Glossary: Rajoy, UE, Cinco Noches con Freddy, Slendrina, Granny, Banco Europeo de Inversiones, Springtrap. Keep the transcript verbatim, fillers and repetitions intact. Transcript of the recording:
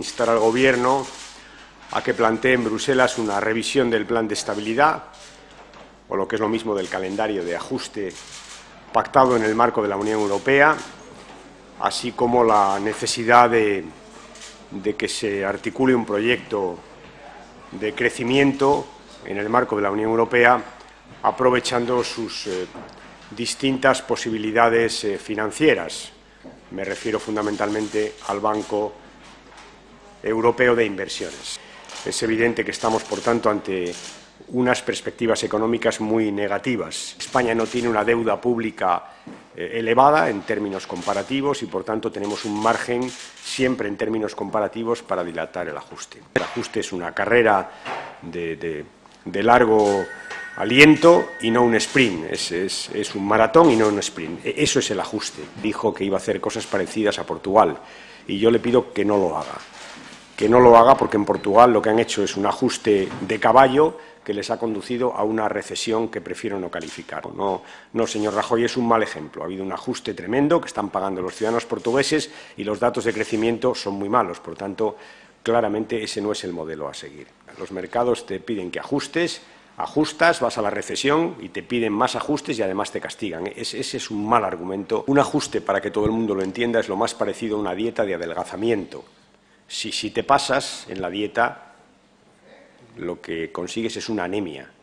Instar al Gobierno a que plantee en Bruselas una revisión del plan de estabilidad, o lo que es lo mismo del calendario de ajuste pactado en el marco de la Unión Europea, así como la necesidad de, de que se articule un proyecto de crecimiento en el marco de la Unión Europea, aprovechando sus eh, distintas posibilidades eh, financieras. Me refiero fundamentalmente al Banco Europeo de Inversiones. Es evidente que estamos, por tanto, ante unas perspectivas económicas muy negativas. España no tiene una deuda pública eh, elevada en términos comparativos y, por tanto, tenemos un margen siempre en términos comparativos para dilatar el ajuste. El ajuste es una carrera de, de, de largo aliento y no un sprint, es, es, es un maratón y no un sprint. Eso es el ajuste. Dijo que iba a hacer cosas parecidas a Portugal y yo le pido que no lo haga. Que no lo haga porque en Portugal lo que han hecho es un ajuste de caballo que les ha conducido a una recesión que prefiero no calificar. No, no, señor Rajoy, es un mal ejemplo. Ha habido un ajuste tremendo que están pagando los ciudadanos portugueses y los datos de crecimiento son muy malos. Por tanto, claramente ese no es el modelo a seguir. Los mercados te piden que ajustes, ajustas, vas a la recesión y te piden más ajustes y además te castigan. Ese, ese es un mal argumento. Un ajuste, para que todo el mundo lo entienda, es lo más parecido a una dieta de adelgazamiento. Si, si te pasas en la dieta, lo que consigues es una anemia.